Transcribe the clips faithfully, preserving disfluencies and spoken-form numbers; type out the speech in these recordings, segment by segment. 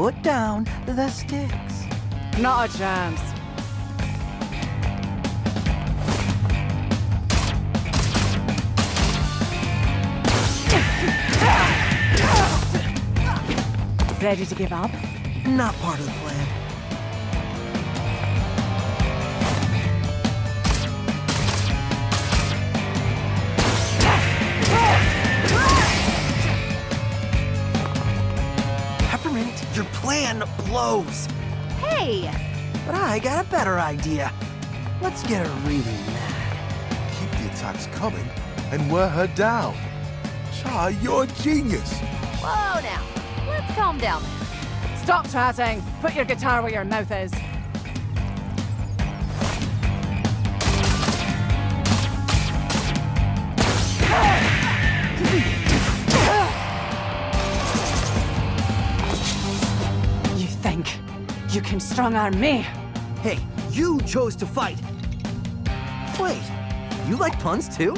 put down the sticks. Not a chance. Ready to give up? Not part of the plan. Peppermint, your plan blows. Hey! But I got a better idea. Let's get her really mad. Keep the attacks coming and wear her down. Chai, you're a genius. Whoa now. Let's calm down. Stop chatting. Put your guitar where your mouth is. You think you can strong-arm me? Hey, you chose to fight. Wait, you like puns too?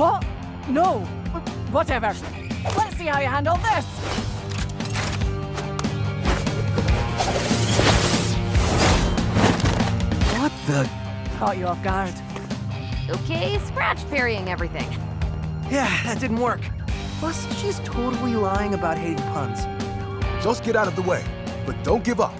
What? No. Whatever. Let's see how you handle this. The... Caught you off guard. Okay, scratch parrying everything. Yeah, that didn't work. Plus, she's totally lying about hating puns. Just get out of the way, but don't give up.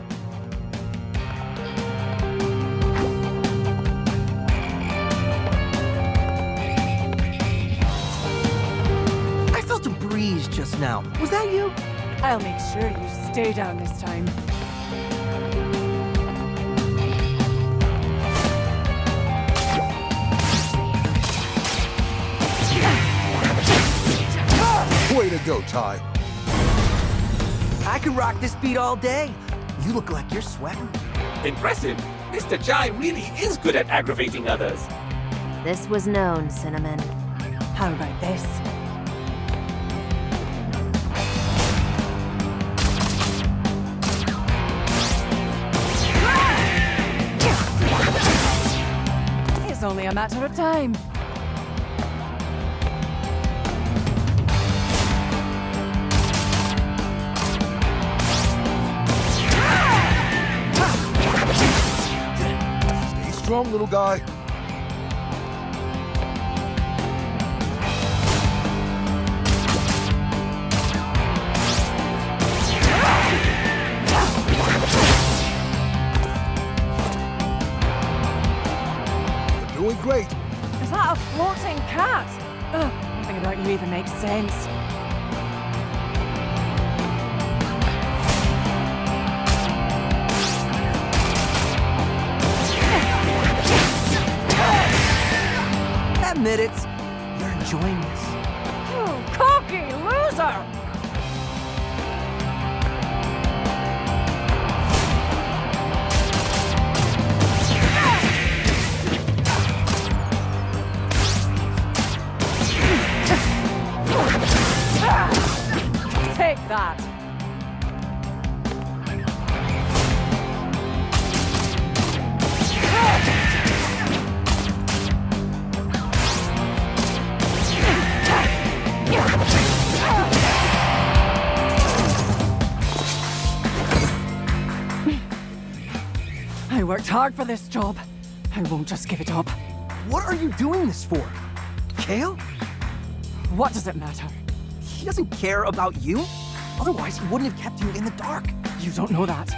I felt a breeze just now. Was that you? I'll make sure you stay down this time. Way to go, Chai. I can rock this beat all day. You look like you're sweating. Impressive. Mister Chai really is good at aggravating others. This was known, Cinnamon. How about this? It's only a matter of time. Strong little guy. You're doing great. Is that a floating cat? Ugh, nothing about you even makes sense. Admit it, you're enjoying this. You cocky loser! Take that. I worked hard for this job. I won't just give it up. What are you doing this for? Kale? What does it matter? He doesn't care about you. Otherwise, he wouldn't have kept you in the dark. You don't know that.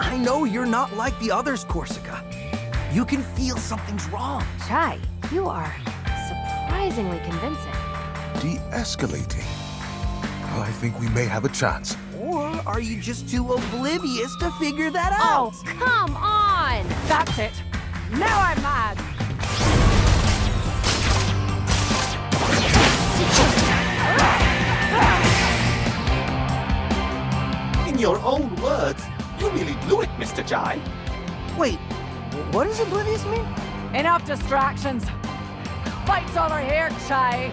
I know you're not like the others, Korsica. You can feel something's wrong. Chai, you are surprisingly convincing. De-escalating. Well, I think we may have a chance. Or are you just too oblivious to figure that out? Oh, come on! That's it. Now I'm mad. In your own words, you really blew it, Mister Chai. Wait, what does oblivious mean? Enough distractions. Fight's over here, Chai.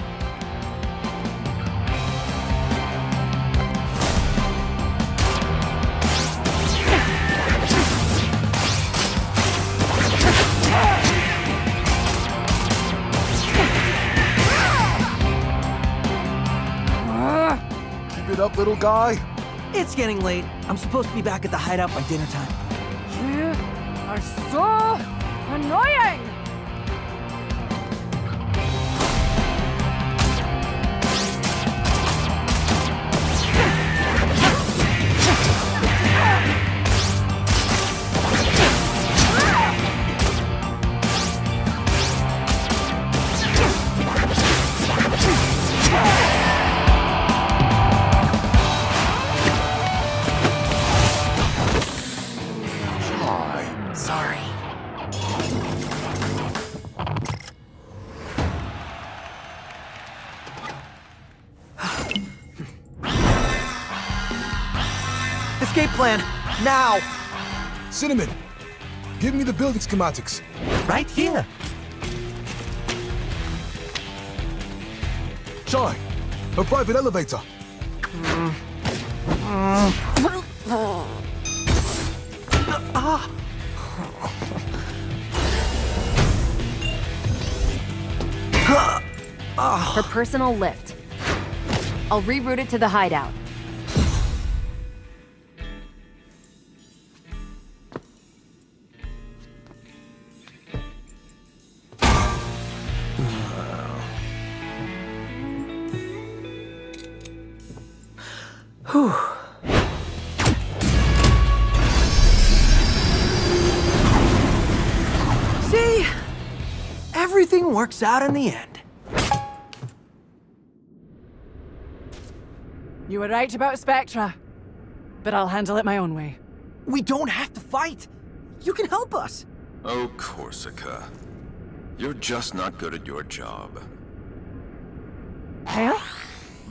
Up, little guy. It's getting late. I'm supposed to be back at the hideout by dinner time. You are so annoying! Now! Cinnamon, give me the building schematics. Right here. Chai, a private elevator. Mm. Mm. Ah. Her personal lift. I'll reroute it to the hideout. Works out in the end. You were right about Spectra, but I'll handle it my own way. We don't have to fight. You can help us. Oh, Korsica. You're just not good at your job. Hell?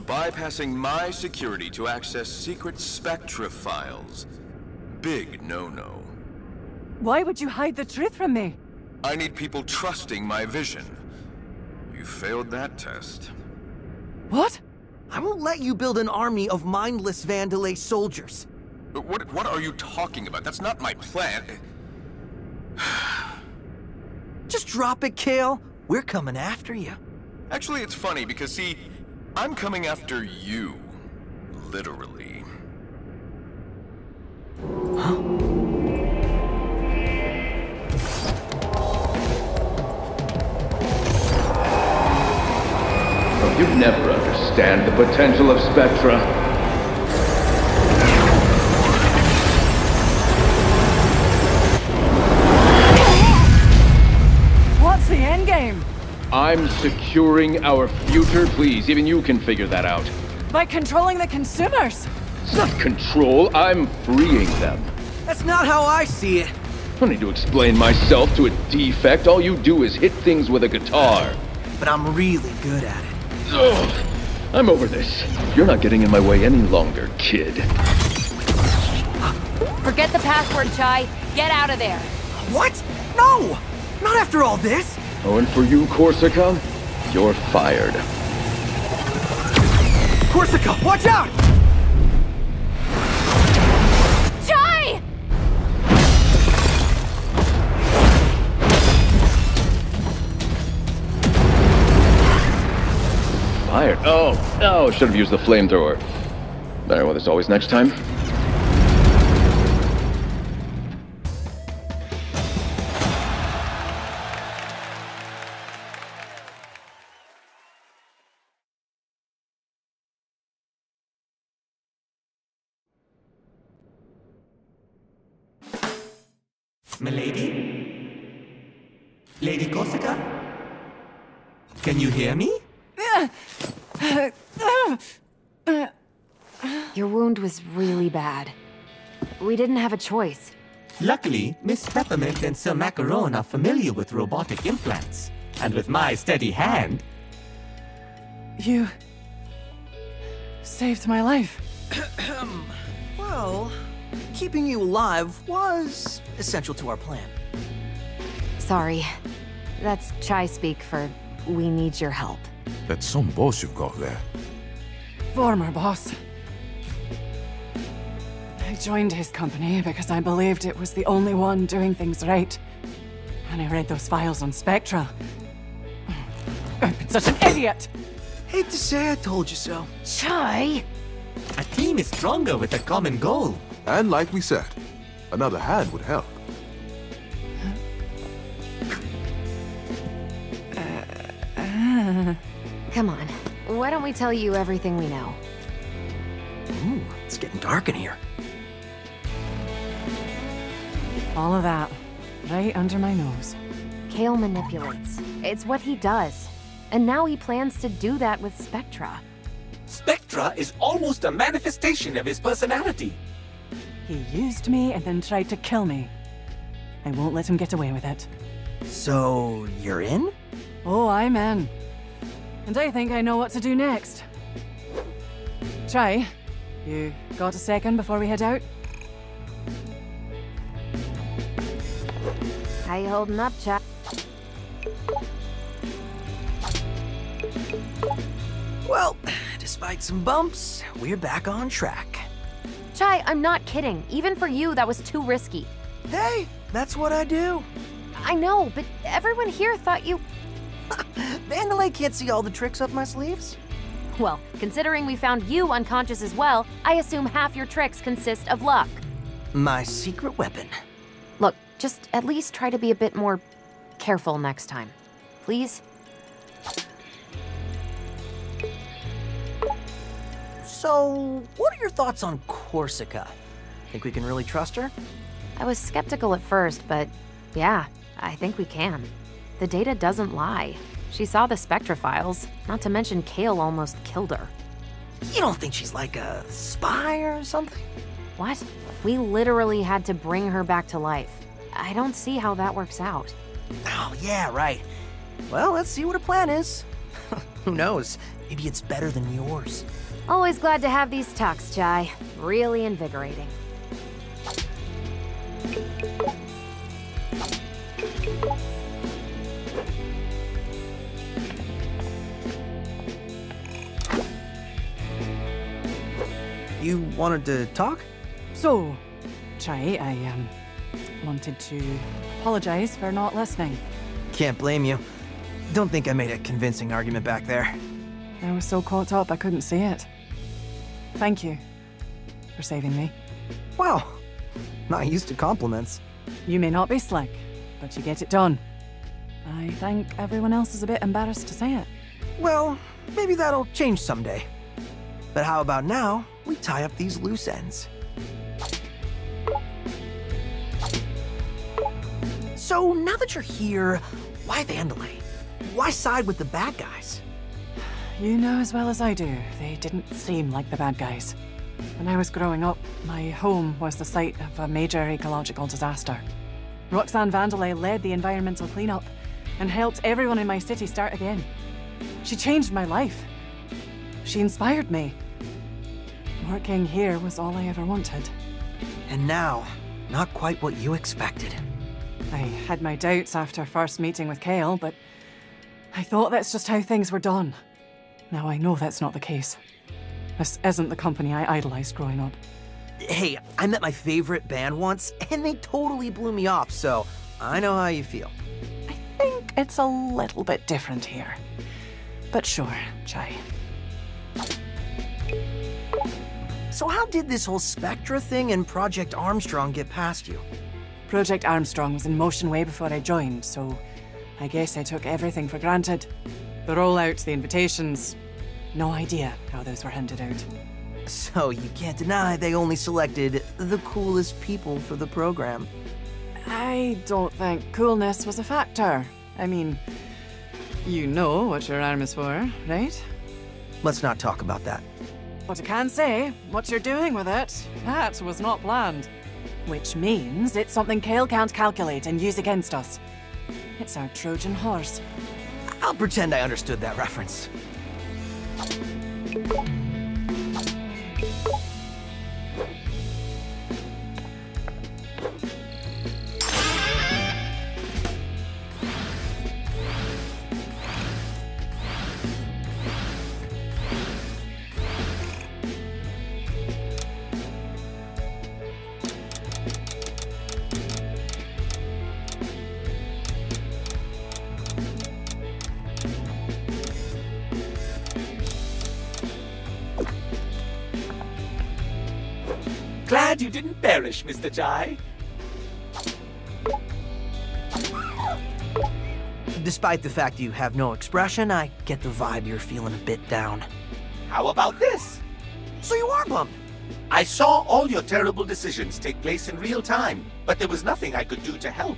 Bypassing my security to access secret Spectra files. Big no-no. Why would you hide the truth from me? I need people trusting my vision. You failed that test. What? I won't let you build an army of mindless Vandelay soldiers. What, what are you talking about? That's not my plan. Just drop it, Kale. We're coming after you. Actually, it's funny because, see, I'm coming after you. Literally. Huh? You'd never understand the potential of Spectra. What's the end game? I'm securing our future, please. Even you can figure that out. By controlling the consumers. It's not control, I'm freeing them. That's not how I see it. I don't need to explain myself to a defect. All you do is hit things with a guitar. But I'm really good at it. Ugh, I'm over this. You're not getting in my way any longer, kid. Forget the password, Chai. Get out of there. What? No! Not after all this! Oh, and for you, Korsica, you're fired. Korsica, watch out! Chai! Fired. Oh, oh, should have used the flamethrower. Better well, there's always next time. Milady? Lady Kosaka? Can you hear me? Your wound was really bad. We didn't have a choice. Luckily, Miss Peppermint and Sir Macaron are familiar with robotic implants. And with my steady hand... You... saved my life. Well, keeping you alive was essential to our plan. Sorry. That's Chai speak for, we need your help. That's some boss you've got there. Former boss. I joined his company because I believed it was the only one doing things right. And I read those files on Spectra. I've been such an idiot! Hate to say I told you so. Chai! A team is stronger with a common goal. And like we said, another hand would help. Uh, uh... Come on, why don't we tell you everything we know? Ooh, it's getting dark in here. All of that, right under my nose. Kale manipulates. It's what he does. And now he plans to do that with Spectra. Spectra is almost a manifestation of his personality. He used me and then tried to kill me. I won't let him get away with it. So, you're in? Oh, I'm in. And I think I know what to do next. Chai, you got a second before we head out? How you holding up, Chai? Well, despite some bumps, we're back on track. Chai, I'm not kidding. Even for you, that was too risky. Hey, that's what I do. I know, but everyone here thought you... Vandelay can't see all the tricks up my sleeves. Well, considering we found you unconscious as well, I assume half your tricks consist of luck. My secret weapon. Look, just at least try to be a bit more careful next time, please. So, what are your thoughts on Korsica? Think we can really trust her? I was skeptical at first, but yeah, I think we can. The data doesn't lie. She saw the Spectra files, not to mention Kale almost killed her. You don't think she's like a spy or something? What? We literally had to bring her back to life. I don't see how that works out. Oh, yeah, right. Well, let's see what her plan is. Who knows? Maybe it's better than yours. Always glad to have these talks, Chai. Really invigorating. You wanted to talk? So, Chai, I um, wanted to apologize for not listening. Can't blame you. Don't think I made a convincing argument back there. I was so caught up I couldn't see it. Thank you for saving me. Wow, not used to compliments. You may not be slick, but you get it done. I think everyone else is a bit embarrassed to say it. Well, maybe that'll change someday. But how about now we tie up these loose ends? So now that you're here, why Vandelay? Why side with the bad guys? You know as well as I do, they didn't seem like the bad guys. When I was growing up, my home was the site of a major ecological disaster. Roxanne Vandelay led the environmental cleanup and helped everyone in my city start again. She changed my life. She inspired me. Working here was all I ever wanted. And now, not quite what you expected. I had my doubts after first meeting with Kale, but I thought that's just how things were done. Now I know that's not the case. This isn't the company I idolized growing up. Hey, I met my favorite band once, and they totally blew me off, so I know how you feel. I think it's a little bit different here. But sure, Chai. So how did this whole Spectra thing and Project Armstrong get past you? Project Armstrong was in motion way before I joined, so I guess I took everything for granted. The rollout, the invitations, no idea how those were handed out. So you can't deny they only selected the coolest people for the program. I don't think coolness was a factor. I mean, you know what your arm is for, right? Let's not talk about that. What I can say, what you're doing with it, that was not planned. Which means it's something Kale can't calculate and use against us. It's our Trojan horse. I'll pretend I understood that reference. glad you didn't perish, Mister Chai. Despite the fact you have no expression, I get the vibe you're feeling a bit down. How about this? So you are bummed. I saw all your terrible decisions take place in real time, but there was nothing I could do to help.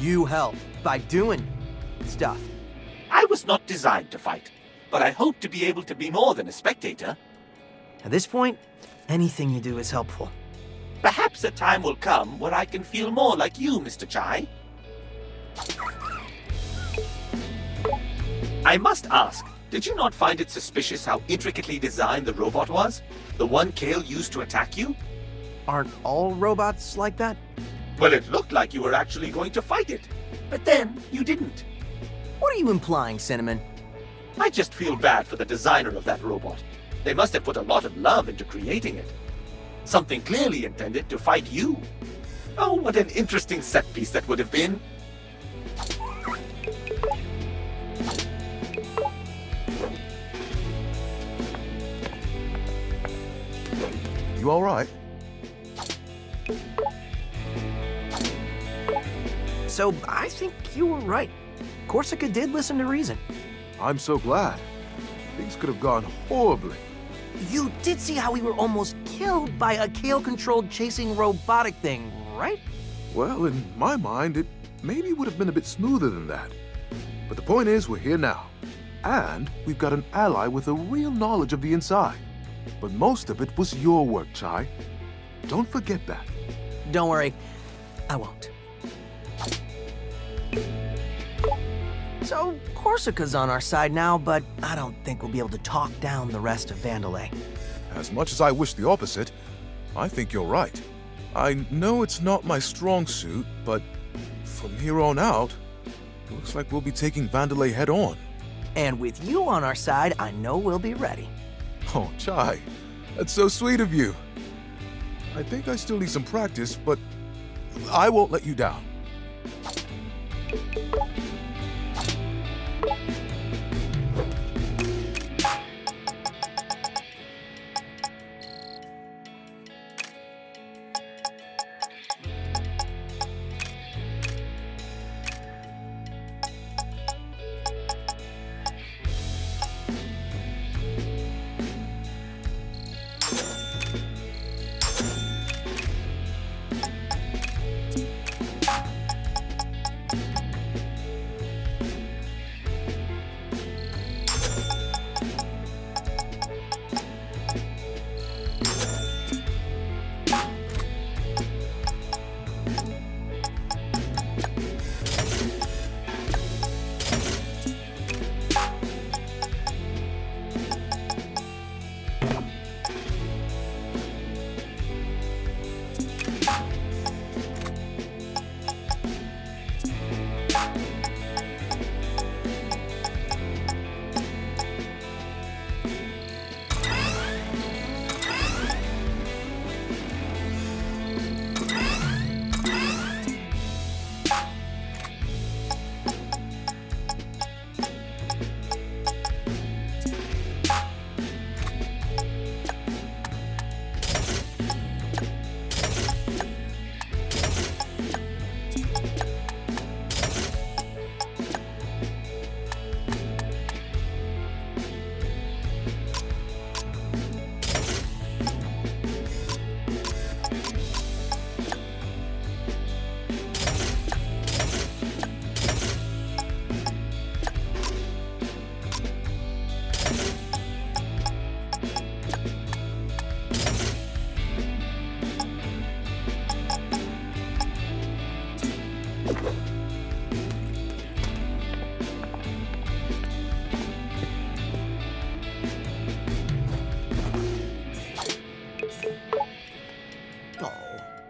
You help by doing stuff. I was not designed to fight, but I hope to be able to be more than a spectator. At this point, anything you do is helpful. Perhaps a time will come when I can feel more like you, Mister Chai. I must ask, did you not find it suspicious how intricately designed the robot was? The one Kale used to attack you? Aren't all robots like that? Well, it looked like you were actually going to fight it, but then you didn't. What are you implying, Cinnamon? I just feel bad for the designer of that robot. They must have put a lot of love into creating it. Something clearly intended to fight you. Oh, what an interesting set piece that would have been. You all right? So, I think you were right. Korsica did listen to reason. I'm so glad. Things could have gone horribly. You did see how we were almost killed by a Kale-controlled chasing robotic thing, right? Well, in my mind, it maybe would have been a bit smoother than that. But the point is, we're here now. And we've got an ally with a real knowledge of the inside. But most of it was your work, Chai. Don't forget that. Don't worry. I won't. So, Korsica's on our side now, but I don't think we'll be able to talk down the rest of Vandelay. As much as I wish the opposite, I think you're right. I know it's not my strong suit, but from here on out, it looks like we'll be taking Vandelay head on. And with you on our side, I know we'll be ready. Oh, Chai, that's so sweet of you. I think I still need some practice, but I won't let you down.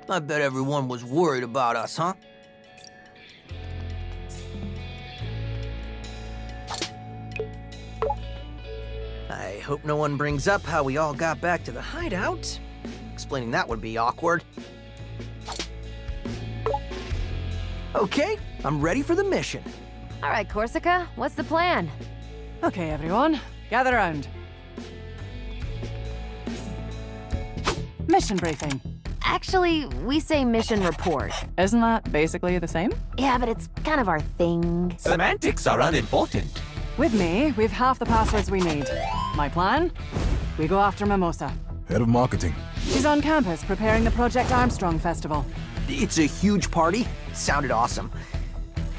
I bet everyone was worried about us, huh? I hope no one brings up how we all got back to the hideout. Explaining that would be awkward. Okay, I'm ready for the mission. All right, Korsica, what's the plan? Okay, everyone, gather around. Mission briefing. Actually, we say mission report. Isn't that basically the same? Yeah, but it's kind of our thing. Semantics are unimportant. With me, we've half the passwords we need. My plan? We go after Mimosa. Head of marketing. She's on campus preparing the Project Armstrong Festival. It's a huge party. Sounded awesome.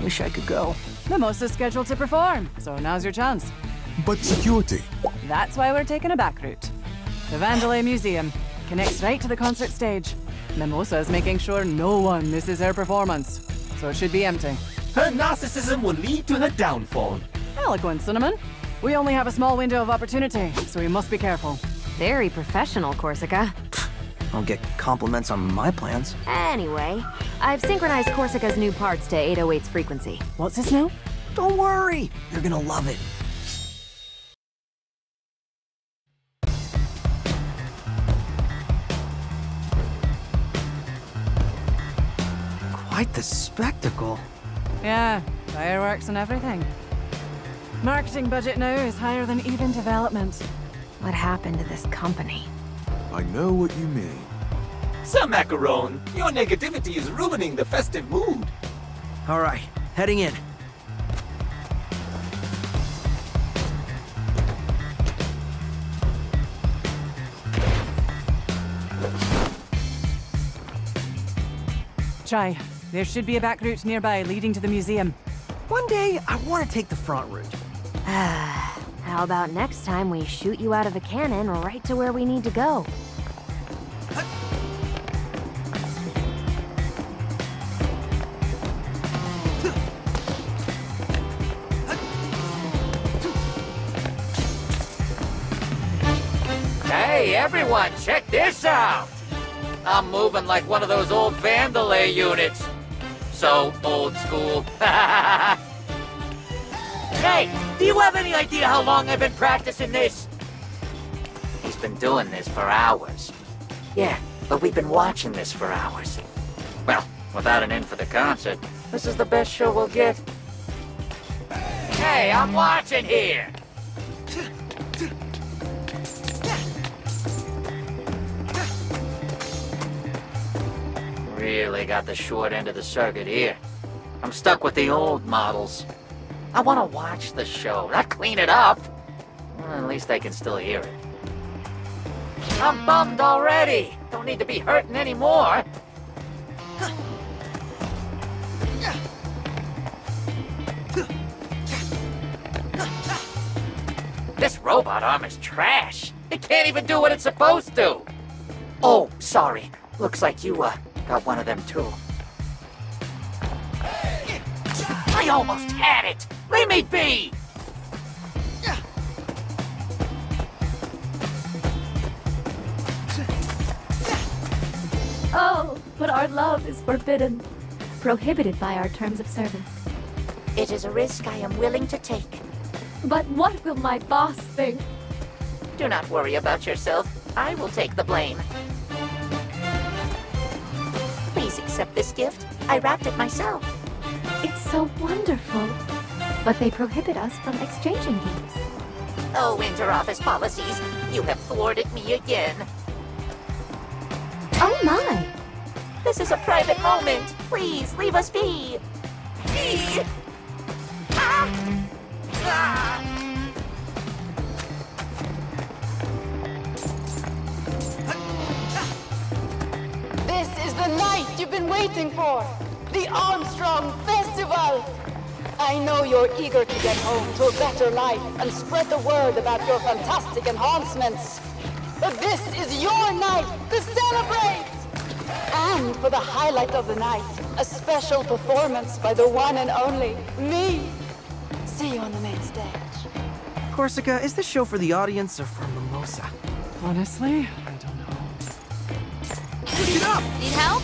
Wish I could go. Mimosa's scheduled to perform, so now's your chance. But security. That's why we're taking a back route. The Vandelay Museum connects right to the concert stage. Mimosa's making sure no one misses her performance, so it should be empty. Her narcissism will lead to her downfall. Eloquent, Cinnamon. We only have a small window of opportunity, so we must be careful. Very professional, Korsica. I'll get compliments on my plans. Anyway, I've synchronized Korsica's new parts to eight oh eight's frequency. What's this now? Don't worry, you're gonna love it. Quite the spectacle. Yeah, fireworks and everything. Marketing budget now is higher than even development. What happened to this company? I know what you mean. Sir Macaron, your negativity is ruining the festive mood. All right, heading in. Chai, there should be a back route nearby leading to the museum. One day, I want to take the front route. How about next time we shoot you out of a cannon right to where we need to go? Hey everyone, check this out! I'm moving like one of those old Vandelay units. So old school. Hey, do you have any idea how long I've been practicing this? He's been doing this for hours. Yeah, but we've been watching this for hours. Well, without an end for the concert, this is the best show we'll get. Hey, I'm watching here! Really got the short end of the circuit here. I'm stuck with the old models. I want to watch the show, not clean it up. Well, at least I can still hear it. I'm bummed already. Don't need to be hurting anymore. This robot arm is trash. It can't even do what it's supposed to. Oh, sorry. Looks like you, uh, got one of them too. I almost had it! Leave me be! Oh, but our love is forbidden. Prohibited by our terms of service. It is a risk I am willing to take. But what will my boss think? Do not worry about yourself. I will take the blame. Please accept this gift. I wrapped it myself. It's so wonderful. But they prohibit us from exchanging gifts. Oh, inter-office policies. You have thwarted me again. Oh my! This is a private moment. Please, leave us be. Be! Ah! Ah! This is the night you've been waiting for. The Armstrong Festival! I know you're eager to get home to a better life and spread the word about your fantastic enhancements. But this is your night to celebrate! And for the highlight of the night, a special performance by the one and only me. See you on the main stage. Korsica, is this show for the audience or for Mimosa? Honestly, I don't know. Pick it up! Need help?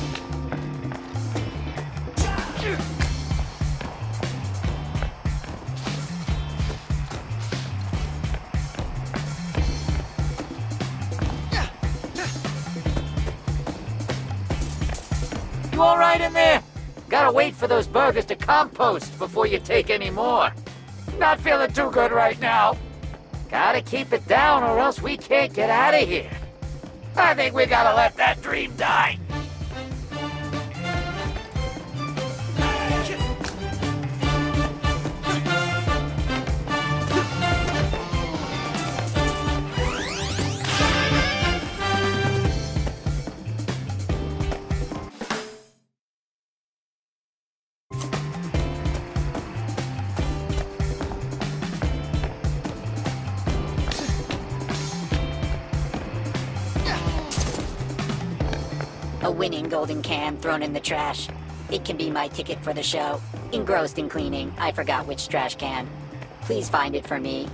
You all right in there? Gotta wait for those burgers to compost before you take any more. Not feeling too good right now. Gotta keep it down or else we can't get out of here. I think we gotta let that dream die. winning golden can thrown in the trash. It can be my ticket for the show. Engrossed in cleaning, I forgot which trash can. Please find it for me.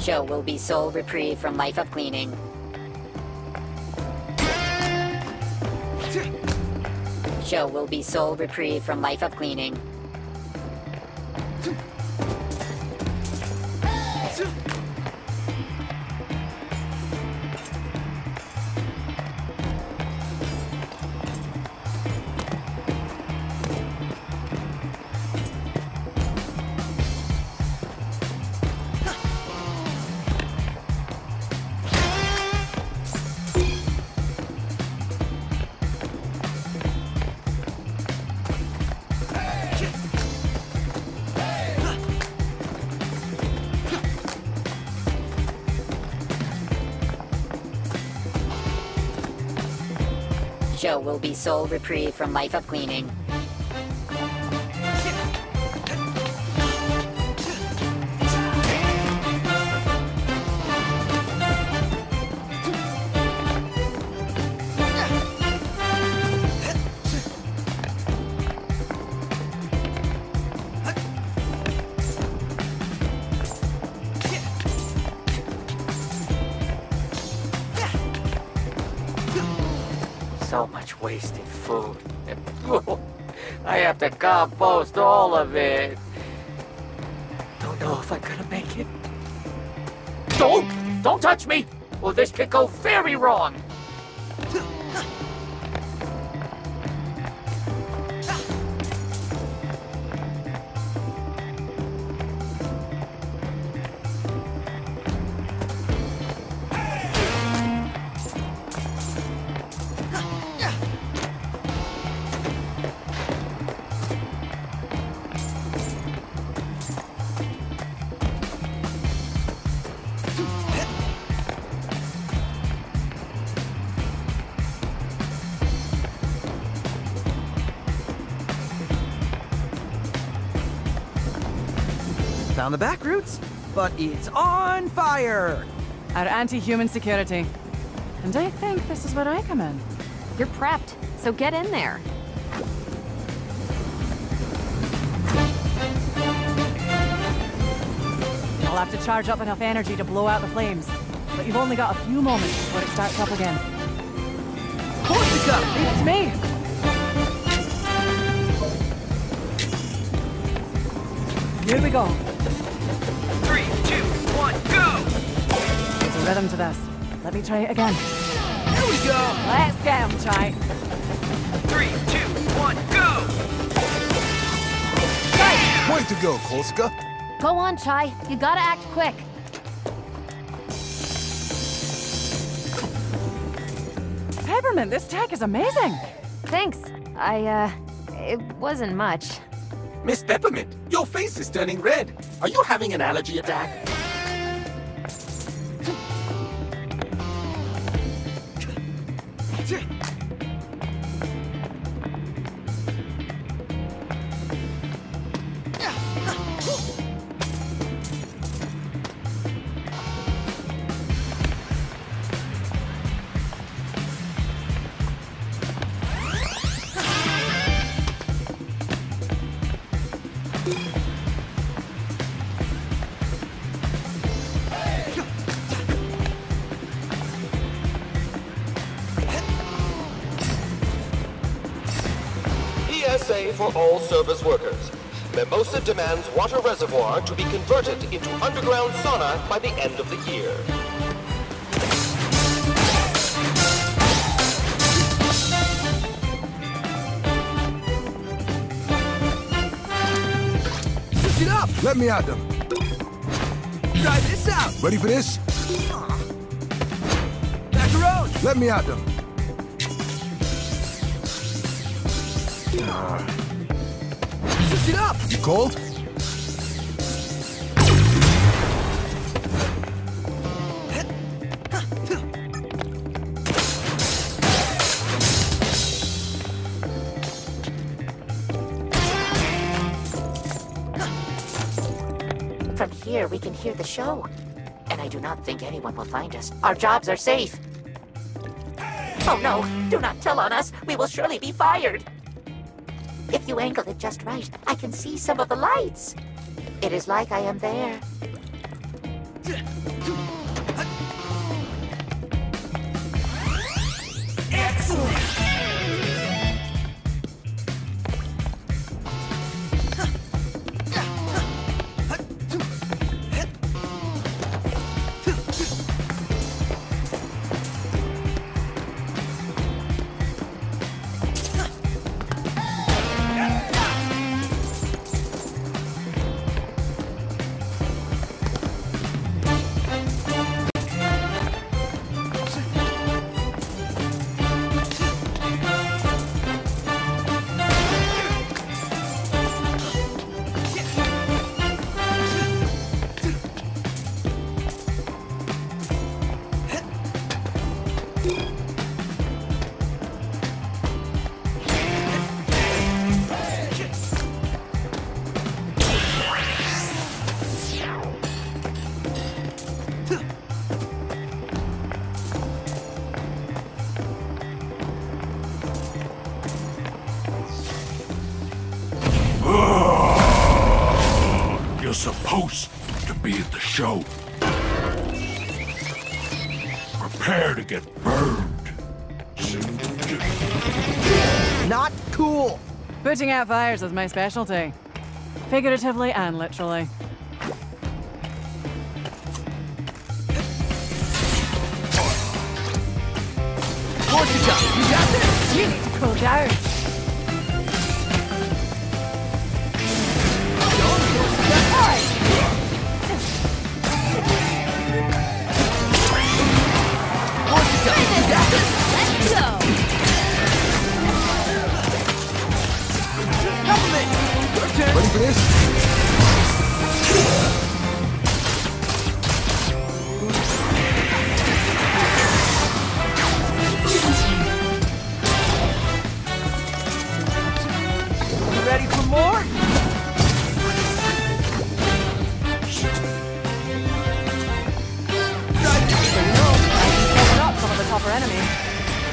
Show will be sole reprieve from life of cleaning. Show will be sole reprieve from life of cleaning. Show will be sole reprieve from life of cleaning. Wasted food. I have to compost all of it. Don't know if I'm gonna make it. Don't! Don't touch me! Well, this could go very wrong. Down the back routes, but it's on fire! Our anti-human security. And I think this is where I come in. You're prepped, so get in there. I'll have to charge up enough energy to blow out the flames, but you've only got a few moments before it starts up again. Korsica! It's me! Here we go. Three, two, one, go! There's a rhythm to this. Let me try it again. Here we go! Let's get him, Chai. Three, two, one, go! Chai! Way to go, Korsica. Go on, Chai. You gotta act quick. Pepperman, this tech is amazing! Thanks. I, uh... it wasn't much. Miss Peppermint, your face is turning red. Are you having an allergy attack? For all service workers. Mimosa demands water reservoir to be converted into underground sauna by the end of the year. Switch it up! Let me at them. Try this out! Ready for this? Macaron! Let me at them. Switch it up! You cold? From here, we can hear the show. And I do not think anyone will find us. Our jobs are safe. Oh no, do not tell on us. We will surely be fired. If you angle it just right, I can see some of the lights. It is like I am there. Excellent! Supposed to be at the show. Prepare to get burned. Not cool. Putting out fires is my specialty. Figuratively and literally. Korsica, you got this! You need to cool down. Let's go! Peppermint! Your turn! Ready for this? You ready for more? Copper enemy.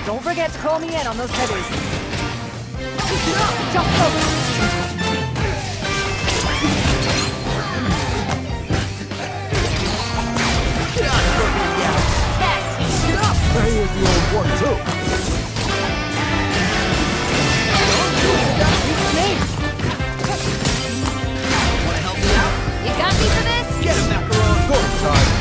Don't forget to call me in on those headers. Do not jump over. Get out of here, yeah. Back to you. Get up. Play with your war too. Wanna help me out? You got me for this? Get him, Macaron. Go inside.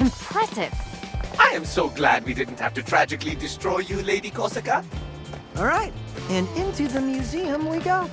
Impressive. I am so glad we didn't have to tragically destroy you, Lady Kosaka. All right, and into the museum we go.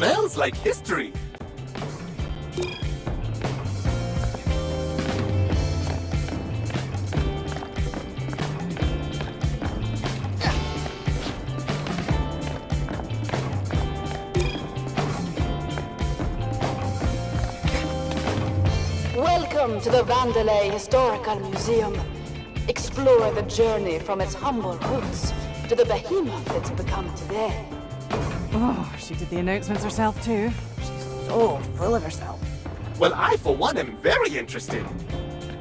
Smells like history. Welcome to the Vandelay Historical Museum. Explore the journey from its humble roots to the behemoth it's become today. Oh, she did the announcements herself too. She's so full of herself. Well, I for one am very interested.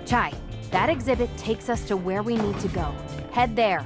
Chai, that exhibit takes us to where we need to go. Head there.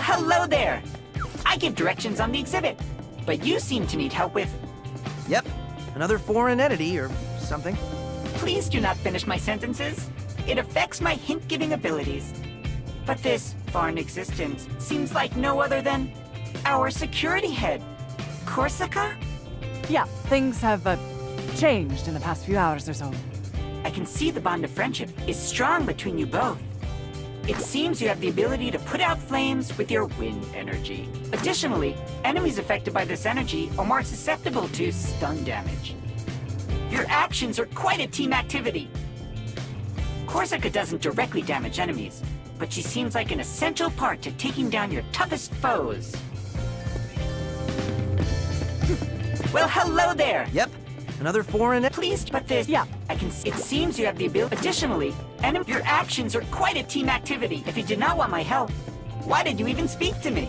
Hello there! I give directions on the exhibit, but you seem to need help with... Yep, another foreign entity or something. Please do not finish my sentences. It affects my hint-giving abilities. But this foreign existence seems like no other than our security head, Korsica? Yeah, things have uh, changed in the past few hours or so. I can see the bond of friendship is strong between you both. It seems you have the ability to put out flames with your wind energy. Additionally, enemies affected by this energy are more susceptible to stun damage. Your actions are quite a team activity. Korsica doesn't directly damage enemies, but she seems like an essential part to taking down your toughest foes. Well, hello there! Yep. Another foreign... Please, but this... Yeah, I can see... It seems you have the ability... Additionally, enemy... Your actions are quite a team activity. If you did not want my help, why did you even speak to me?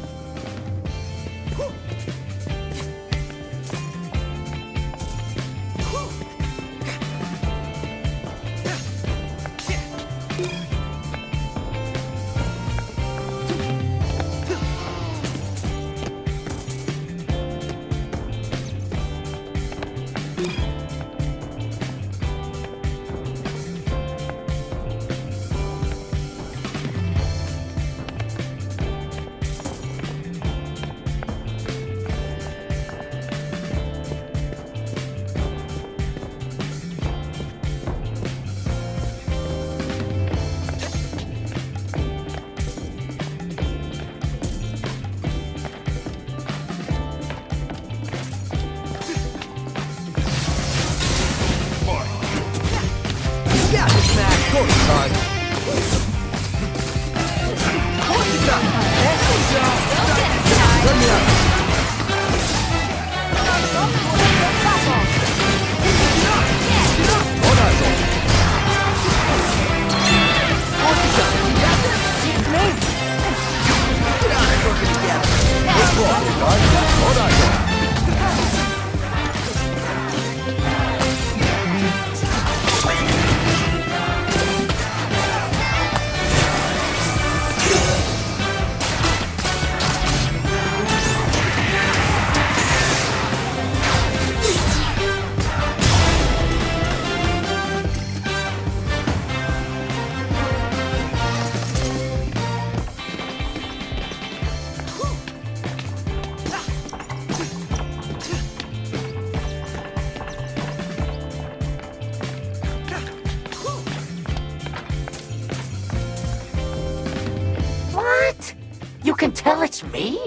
Tell it's me?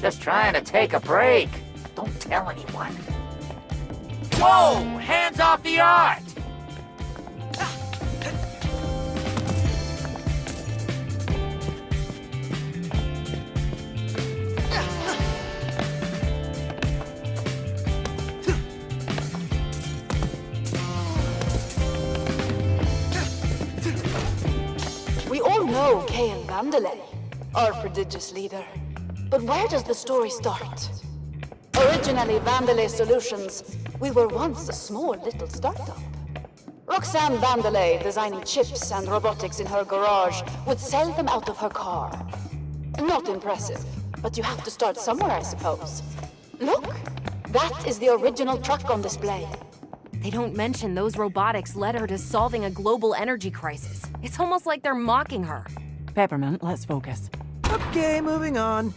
Just trying to take a break. Don't tell anyone. Whoa! Hands off the art! We all know Kale Vandelay, our prodigious leader. But where does the story start? Originally Vandelay Solutions, we were once a small little startup. Roxanne Vandelay, designing chips and robotics in her garage, would sell them out of her car. Not impressive, but you have to start somewhere, I suppose. Look, that is the original truck on display. They don't mention those robotics led her to solving a global energy crisis. It's almost like they're mocking her. Peppermint, let's focus. Okay, moving on.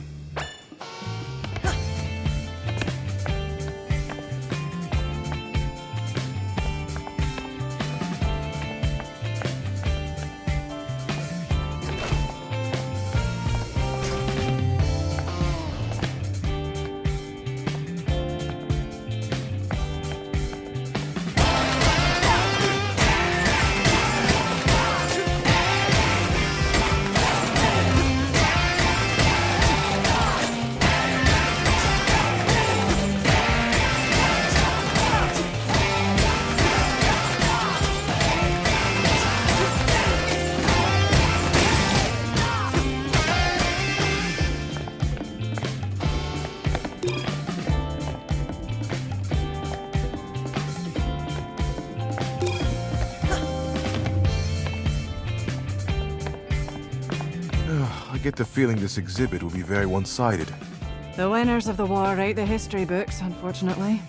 I get the feeling this exhibit will be very one-sided. The winners of the war write the history books, unfortunately.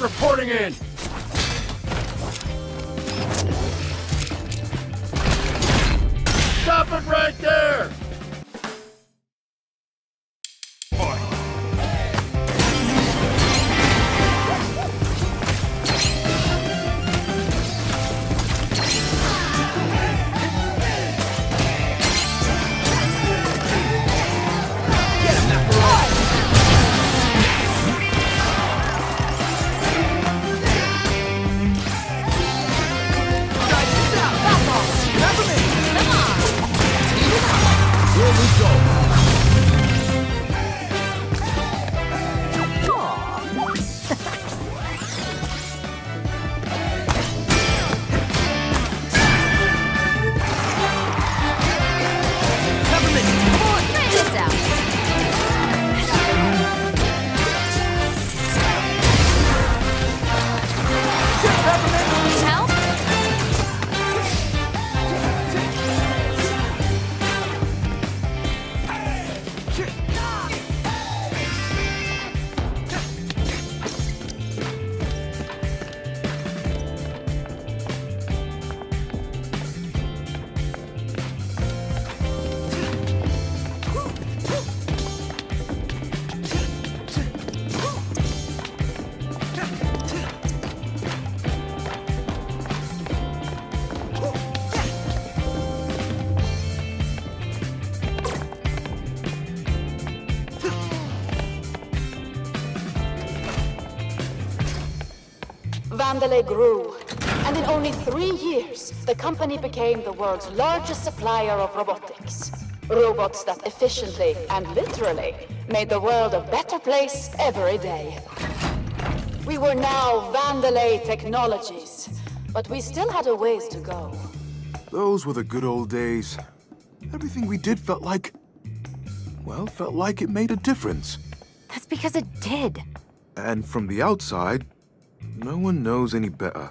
Reporting in! Stop it right there! Boy. Vandelay grew, and in only three years, the company became the world's largest supplier of robotics. Robots that efficiently and literally made the world a better place every day. We were now Vandelay Technologies, but we still had a ways to go. Those were the good old days. Everything we did felt like, well, felt like it made a difference. That's because it did. And from the outside, no one knows any better.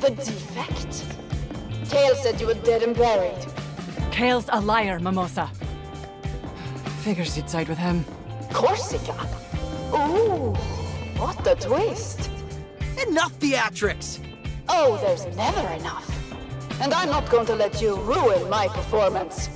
The defect? Kale said you were dead and buried. Kale's a liar, Mimosa. Figures you'd side with him. Korsica? Ooh, what a twist. Enough theatrics! Oh, there's never enough. And I'm not going to let you ruin my performance.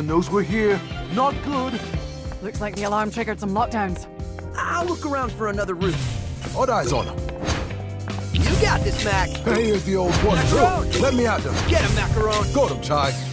Knows we're here. Not good. Looks like the alarm triggered some lockdowns. I'll look around for another route. Odd eyes on him. You got this, Mac. Hey, here's the old one. Macaron. Let me out them. Get him, Macaron. Got him, Chai.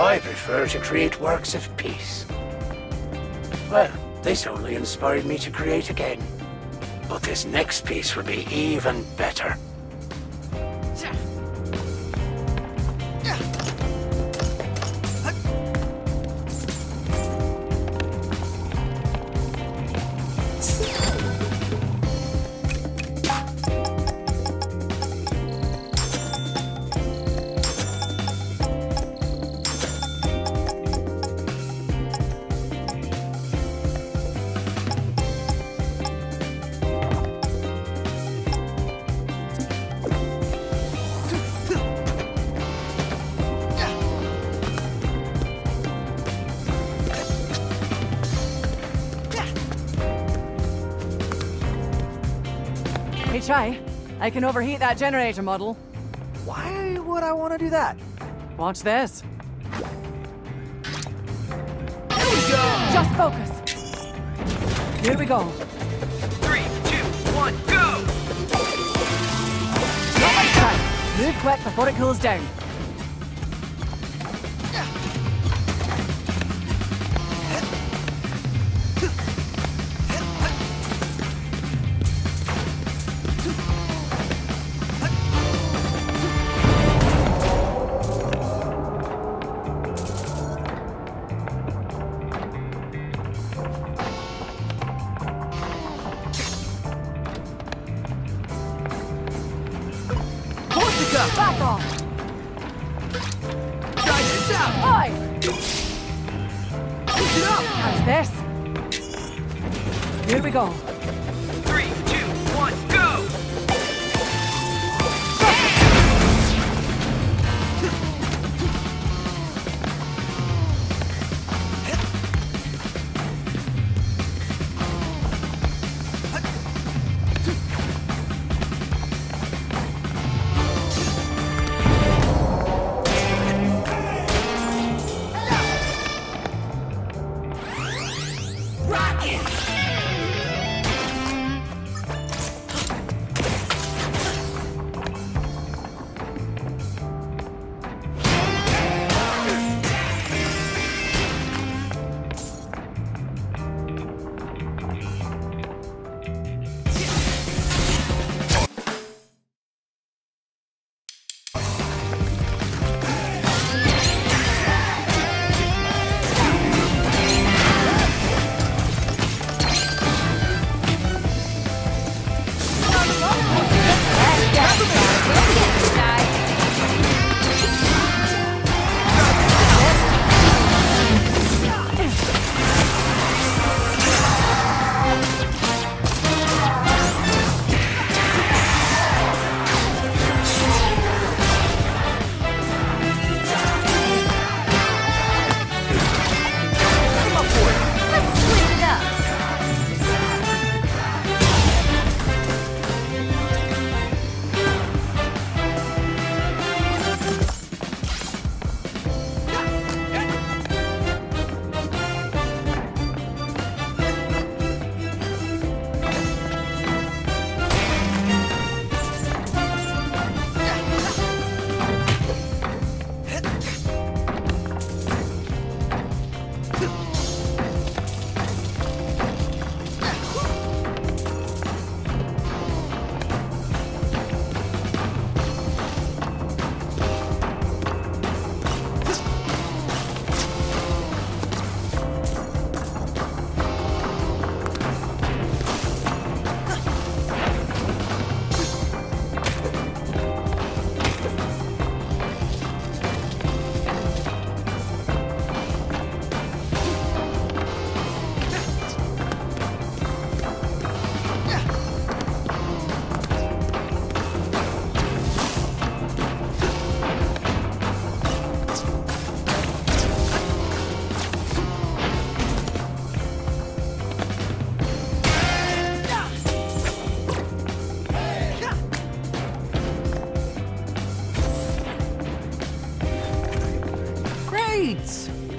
I prefer to create works of peace. Well, This only inspired me to create again. But this next piece will be even better. Chai, I can overheat that generator model. Why would I want to do that? Watch this. There we go! Just focus. Here we go. Three, two, one, go! Not like Chai. Move quick before it cools down. Back off! Try this out! Oi! Push it up! How's this? Here we go. Three, two, one, go!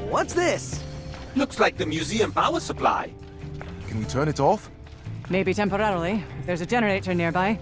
What's this? Looks like the museum power supply. Can we turn it off? Maybe temporarily, if there's a generator nearby.